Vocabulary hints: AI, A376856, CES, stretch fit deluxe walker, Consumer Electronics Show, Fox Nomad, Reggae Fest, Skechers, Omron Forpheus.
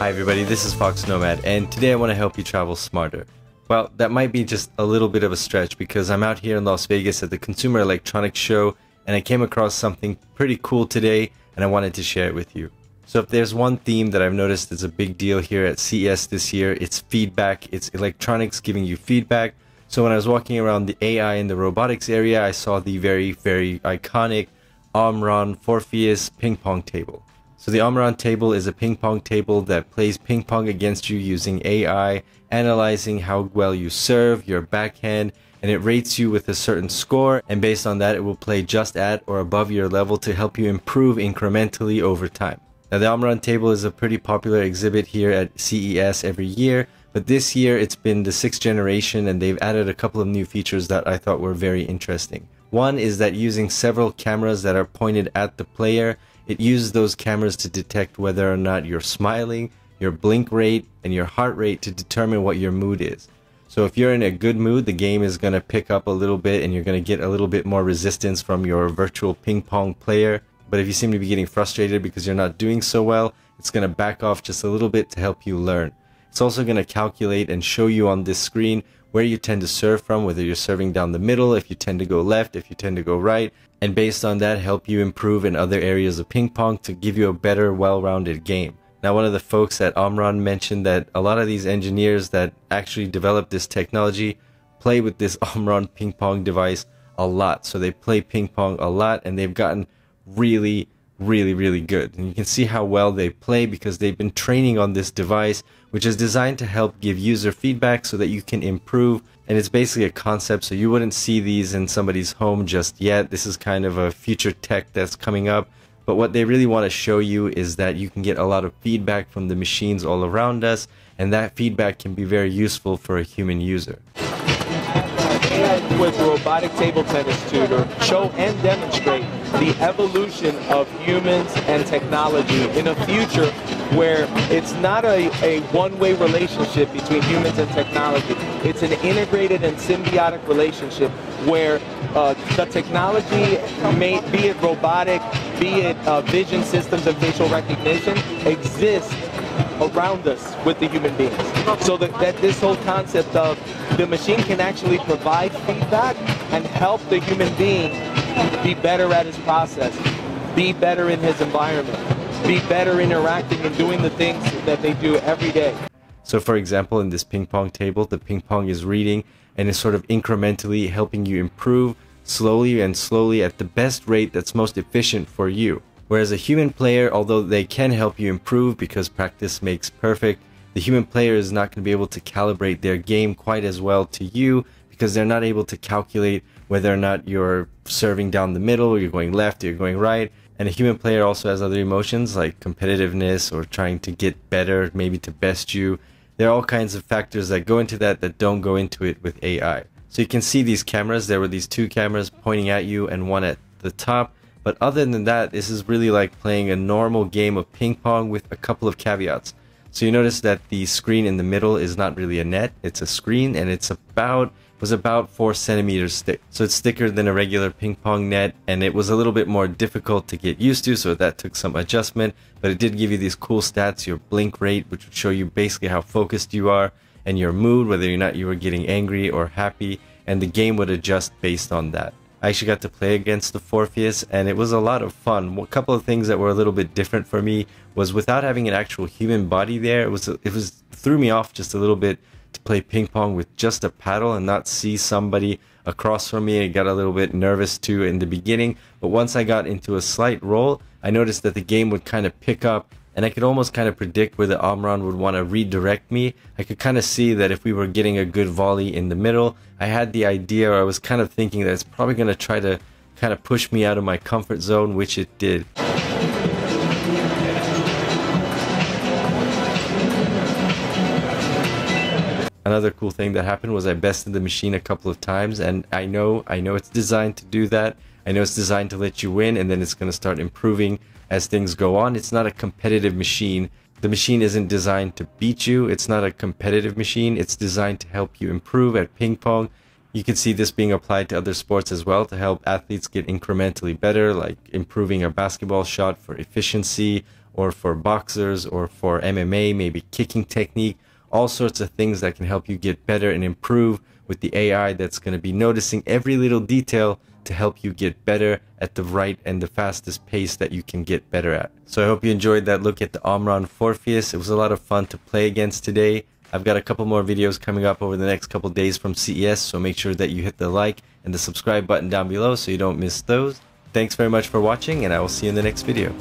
Hi everybody, this is Fox Nomad, and today I want to help you travel smarter. Well, that might be just a little bit of a stretch because I'm out here in Las Vegas at the Consumer Electronics Show, and I came across something pretty cool today, and I wanted to share it with you. So if there's one theme that I've noticed is a big deal here at CES this year, it's feedback. It's electronics giving you feedback. So when I was walking around the AI and the robotics area, I saw the very iconic Omron Forpheus ping pong table. So the Omron table is a ping pong table that plays ping pong against you using AI, analyzing how well you serve, your backhand, and it rates you with a certain score, and based on that it will play just at or above your level to help you improve incrementally over time. Now the Omron table is a pretty popular exhibit here at CES every year, but this year it's been the 6th generation and they've added a couple of new features that I thought were very interesting. One is that using several cameras that are pointed at the player, it uses those cameras to detect whether or not you're smiling, your blink rate, and your heart rate to determine what your mood is. So if you're in a good mood, the game is going to pick up a little bit and you're going to get a little bit more resistance from your virtual ping pong player. But if you seem to be getting frustrated because you're not doing so well, it's going to back off just a little bit to help you learn. It's also going to calculate and show you on this screen where you tend to serve from, whether you're serving down the middle, if you tend to go left, if you tend to go right, and based on that help you improve in other areas of ping pong to give you a better, well-rounded game. Now one of the folks at Omron mentioned that a lot of these engineers that actually develop this technology play with this Omron ping pong device a lot. So they play ping pong a lot and they've gotten really good, and you can see how well they play because they've been training on this device, which is designed to help give user feedback so that you can improve. And it's basically a concept, so you wouldn't see these in somebody's home just yet. This is kind of a future tech that's coming up, but what they really want to show you is that you can get a lot of feedback from the machines all around us, and that feedback can be very useful for a human user. With robotic table tennis tutor, show and demonstrate the evolution of humans and technology in a future where it's not a one-way relationship between humans and technology. It's an integrated and symbiotic relationship where the technology, be it robotic, be it vision systems and facial recognition, exists around us with the human beings. So that this whole concept of the machine can actually provide feedback and help the human being be better at his process, be better in his environment, be better interacting and doing the things that they do every day. So for example, in this ping pong table, the ping pong is reading and is sort of incrementally helping you improve slowly and slowly at the best rate that's most efficient for you. Whereas a human player, although they can help you improve because practice makes perfect, the human player is not going to be able to calibrate their game quite as well to you because they're not able to calculate whether or not you're serving down the middle, or you're going left, or you're going right. And a human player also has other emotions like competitiveness or trying to get better, maybe to best you. There are all kinds of factors that go into that don't go into it with AI. So you can see these cameras. There were these two cameras pointing at you and one at the top. But other than that, this is really like playing a normal game of ping pong with a couple of caveats. So you notice that the screen in the middle is not really a net, it's a screen, and it's was about 4 centimeters thick. So it's thicker than a regular ping pong net, and it was a little bit more difficult to get used to, so that took some adjustment, but it did give you these cool stats, your blink rate, which would show you basically how focused you are, and your mood, whether or not you were getting angry or happy, and the game would adjust based on that. I actually got to play against the Forpheus and it was a lot of fun. A couple of things that were a little bit different for me was without having an actual human body there, it threw me off just a little bit to play ping pong with just a paddle and not see somebody across from me. I got a little bit nervous too in the beginning, but once I got into a slight roll, I noticed that the game would kind of pick up and I could almost kind of predict where the Omron would want to redirect me. I could kind of see that if we were getting a good volley in the middle, I had the idea, or I was kind of thinking that it's probably going to try to kind of push me out of my comfort zone, which it did. Another cool thing that happened was I bested the machine a couple of times, and I know it's designed to do that. I know it's designed to let you win, and then it's going to start improving as things go on. It's not a competitive machine. The machine isn't designed to beat you. It's not a competitive machine. It's designed to help you improve at ping pong. You can see this being applied to other sports as well to help athletes get incrementally better, like improving a basketball shot for efficiency or for boxers or for MMA, maybe kicking technique, all sorts of things that can help you get better and improve with the AI that's going to be noticing every little detail to help you get better at the right and the fastest pace that you can get better at. So I hope you enjoyed that look at the Omron Forpheus. It was a lot of fun to play against today. I've got a couple more videos coming up over the next couple days from CES, so make sure that you hit the like and the subscribe button down below so you don't miss those. Thanks very much for watching, and I will see you in the next video.